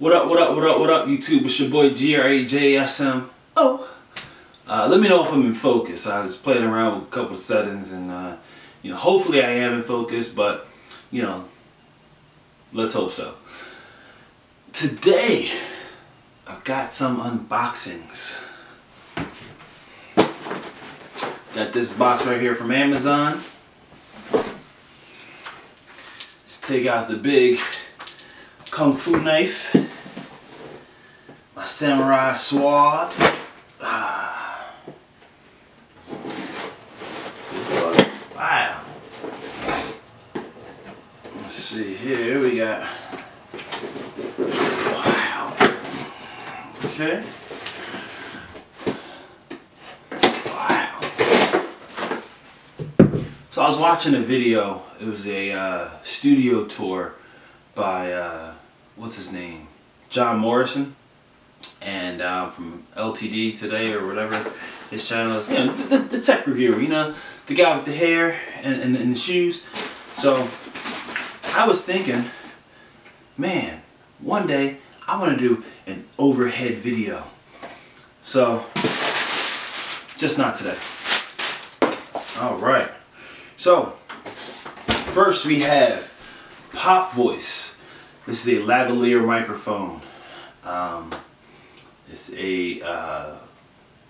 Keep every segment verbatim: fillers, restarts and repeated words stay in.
What up, what up, what up, what up, YouTube? It's your boy G R eight J S M O. Oh. Uh, let me know if I'm in focus. I was playing around with a couple settings and, uh, you know, hopefully I am in focus, but, you know, let's hope so. Today, I've got some unboxings. Got this box right here from Amazon. Let's take out the big Kung Fu knife, my samurai sword, ah. Wow. Let's see here, we got, wow, okay, wow. So I was watching a video, it was a uh, studio tour by uh, what's his name, John Morrison, and uh, from L T D Today or whatever his channel is, you know, the, the tech reviewer, you know, the guy with the hair and, and, and the shoes. So I was thinking, man, one day I want to do an overhead video. So just not today. Alright, so first we have Pop Voice. This is a lavalier microphone. Um, it's a uh,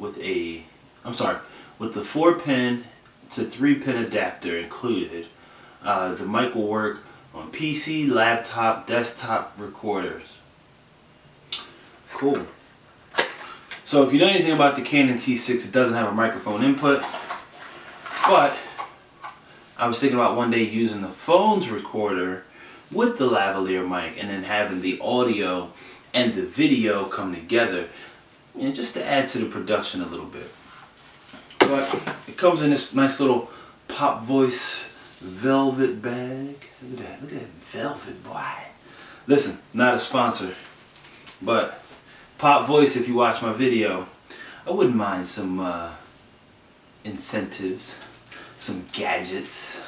with a I'm sorry with the four pin to three pin adapter included. Uh, the mic will work on P C, laptop, desktop recorders. Cool. So if you know anything about the Canon T six, it doesn't have a microphone input. But I was thinking about one day using the phone's recorder with the lavalier mic and then having the audio and the video come together, and you know, just to add to the production a little bit. But it comes in this nice little Pop Voice velvet bag. Look at that, look at that velvet, boy. Listen, not a sponsor, but Pop Voice, if you watch my video, I wouldn't mind some uh, incentives, some gadgets.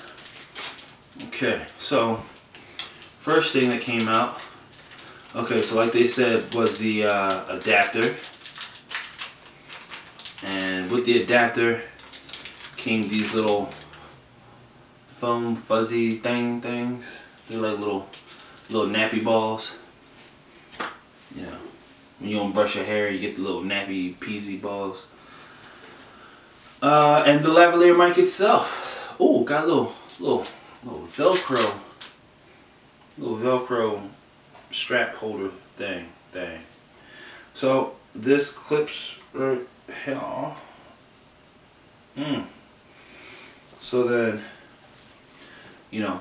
Okay, so first thing that came out, okay, so like they said, was the uh, adapter. And with the adapter came these little foam fuzzy thing things. They're like little little nappy balls. You know, when you don't brush your hair, you get the little nappy peasy balls. Uh, and the lavalier mic itself. Oh, got a little little little Velcro. Little Velcro strap holder thing, thing. So this clips right here. Mm. So then, you know,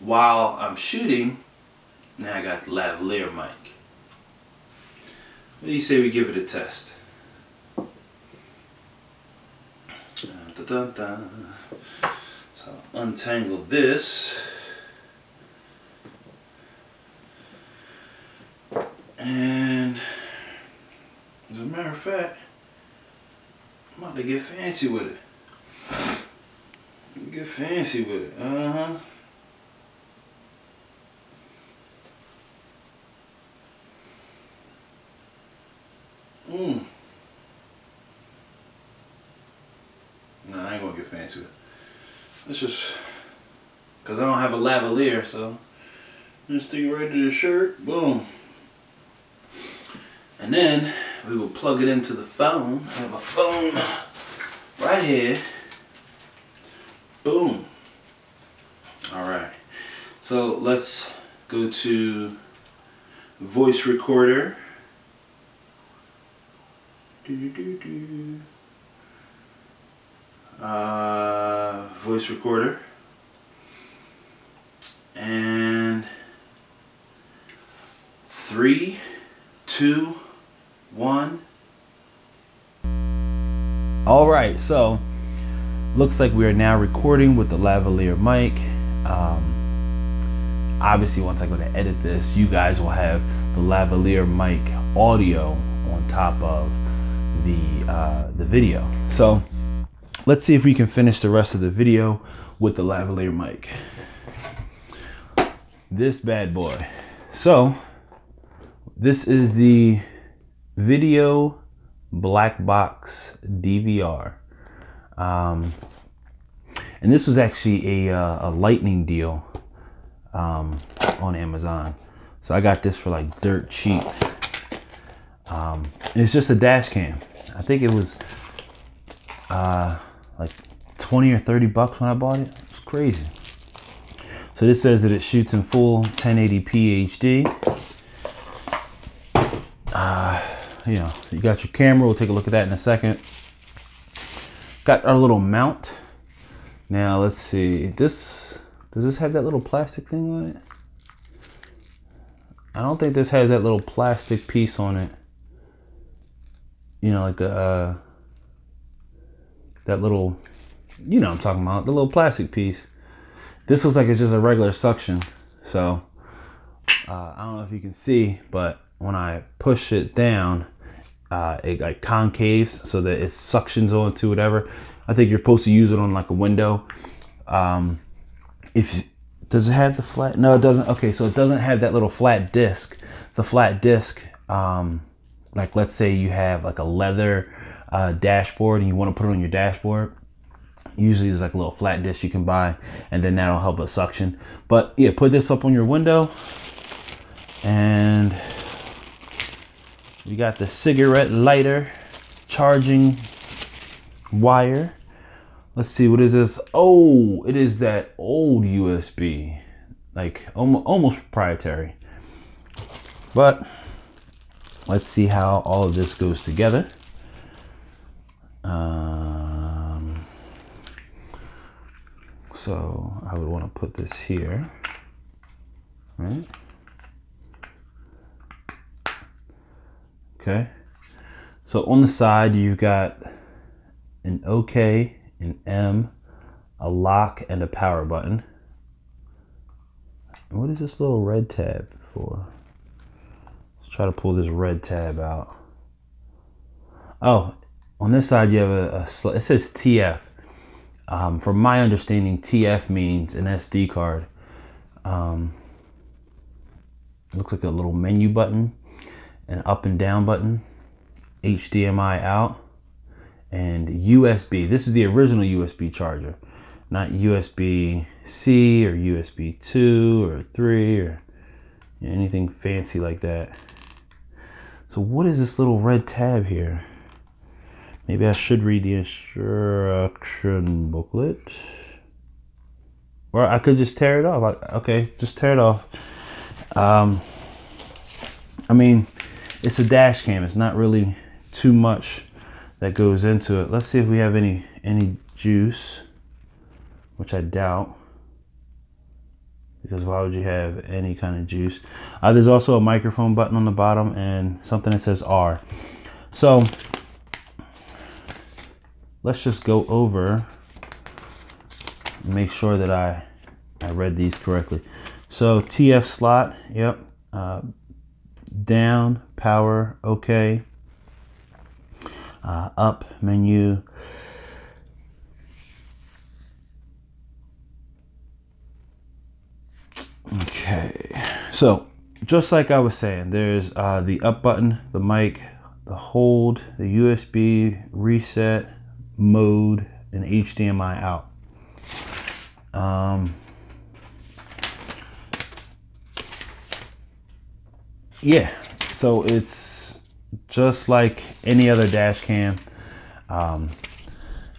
while I'm shooting, now I got the lavalier mic. What do you say we give it a test? Da-da-da-da. So untangle this. And as a matter of fact, I'm about to get fancy with it. Get fancy with it. Uh-huh. Mmm. No, I ain't gonna get fancy with it. Let's just, because I don't have a lavalier, so just stick it right to the shirt. Boom. And then we will plug it into the phone. I have a phone right here. Boom. Alright. So let's go to voice recorder. Uh, voice recorder. And three, two, one. All right, so looks like we are now recording with the lavalier mic. Um, obviously, once I go to edit this, you guys will have the lavalier mic audio on top of the uh, the video. So let's see if we can finish the rest of the video with the lavalier mic. This bad boy. So This is the video black box D V R. Um, and this was actually a, uh, a lightning deal um, on Amazon. So I got this for like dirt cheap. Um, and it's just a dash cam. I think it was uh, like twenty or thirty bucks when I bought it. It's crazy. So this says that it shoots in full ten eighty p H D. Uh, you know, you got your camera. We'll take a look at that in a second. Got our little mount. Now let's see. This does this have that little plastic thing on it? I don't think this has that little plastic piece on it. You know, like the uh, that little. You know, what I'm talking about the little plastic piece. This looks like it's just a regular suction. So uh, I don't know if you can see, but when I push it down, uh, it like concaves so that it suctions onto whatever. I think you're supposed to use it on like a window. Um, if does it have the flat? No, it doesn't. Okay, so it doesn't have that little flat disc. The flat disc, um, like let's say you have like a leather uh, dashboard and you want to put it on your dashboard. Usually there's like a little flat disc you can buy, and then that'll help with suction. But yeah, put this up on your window and. We got the cigarette lighter charging wire. Let's see, what is this? Oh, it is that old U S B, like almost proprietary. But let's see how all of this goes together. Um, so I would want to put this here, right? Okay, so on the side you've got an OK, an M, a lock, and a power button. And what is this little red tab for? Let's try to pull this red tab out. Oh, on this side you have a, a it says T F. Um, from my understanding, T F means an S D card. Um, it looks like a little menu button. An up and down button, H D M I out, and U S B. This is the original U S B charger, not U S B C or U S B two or three or anything fancy like that. So what is this little red tab here? Maybe I should read the instruction booklet, or I could just tear it off. Okay, just tear it off. Um, I mean, it's a dash cam. It's not really too much that goes into it. Let's see if we have any any juice, which I doubt, because why would you have any kind of juice? Uh, there's also a microphone button on the bottom and something that says R. So let's just go over and make sure that I, I read these correctly. So T F slot, yep. Uh, down, power, okay, uh, up, menu, okay. So just like I was saying, there's uh, the up button, the mic, the hold, the U S B, reset, mode, and H D M I out. Um, Yeah, so it's just like any other dash cam. Um,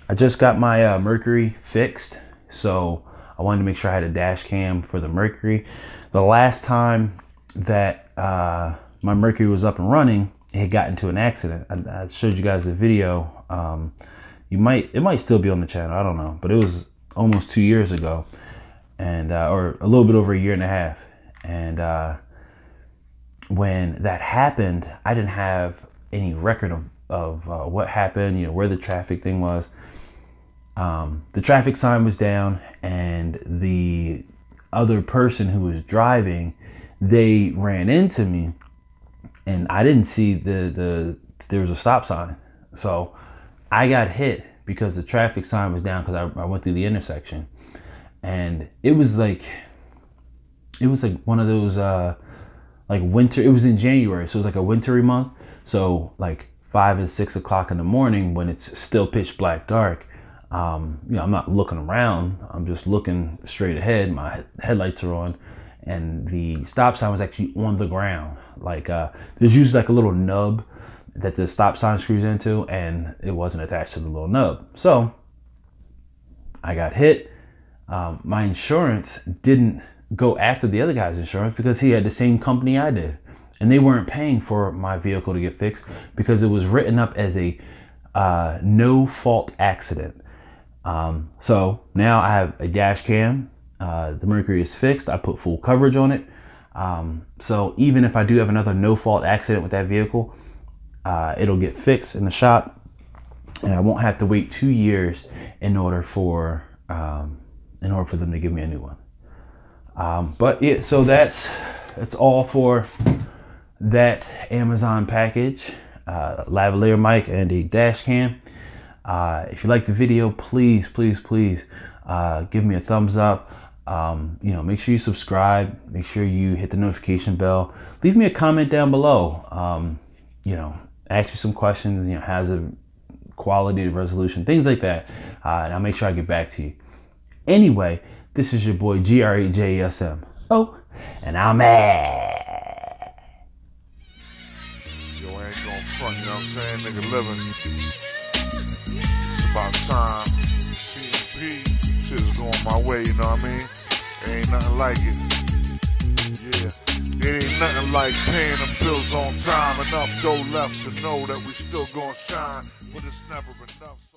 I just got my uh, Mercury fixed, so I wanted to make sure I had a dash cam for the Mercury. The last time that uh, my Mercury was up and running, it had gotten into an accident. I, I showed you guys the video. Um, you might, it might still be on the channel, I don't know, but it was almost two years ago, and uh, or a little bit over a year and a half, and. Uh, When that happened, I didn't have any record of, of uh, what happened, you know, where the traffic thing was. Um, the traffic sign was down, and the other person who was driving, they ran into me, and I didn't see the, the there was a stop sign. So I got hit because the traffic sign was down, because I, I went through the intersection. And it was like, it was like one of those, uh, like winter, it was in January, so it was like a wintry month. So like five and six o'clock in the morning when it's still pitch black dark, um, you know, I'm not looking around, I'm just looking straight ahead, my headlights are on, and the stop sign was actually on the ground. Like uh, there's usually like a little nub that the stop sign screws into, and it wasn't attached to the little nub. So I got hit. Um, my insurance didn't go after the other guy's insurance because he had the same company I did, and they weren't paying for my vehicle to get fixed because it was written up as a uh, no-fault accident. Um, so now I have a dash cam. Uh, the Mercury is fixed. I put full coverage on it. Um, so even if I do have another no-fault accident with that vehicle, uh, it'll get fixed in the shop, and I won't have to wait two years in order for um, in order for them to give me a new one. Um, but yeah, so that's that's all for that Amazon package, uh, lavalier mic and a dash cam. Uh, if you like the video, please, please, please uh, give me a thumbs up. Um, you know, make sure you subscribe. Make sure you hit the notification bell. Leave me a comment down below. Um, you know, ask you some questions. You know, how's the quality, the resolution, things like that. Uh, and I'll make sure I get back to you. Anyway, this is your boy G R eight J S M. Oh, and I'm at. Yo, I ain't gonna front, you know what I'm saying? Nigga living. It's about time. C and P, shit is going my way, you know what I mean? There ain't nothing like it. Yeah. There ain't nothing like paying them bills on time. Enough dough left to know that we still gonna shine, but it's never enough. So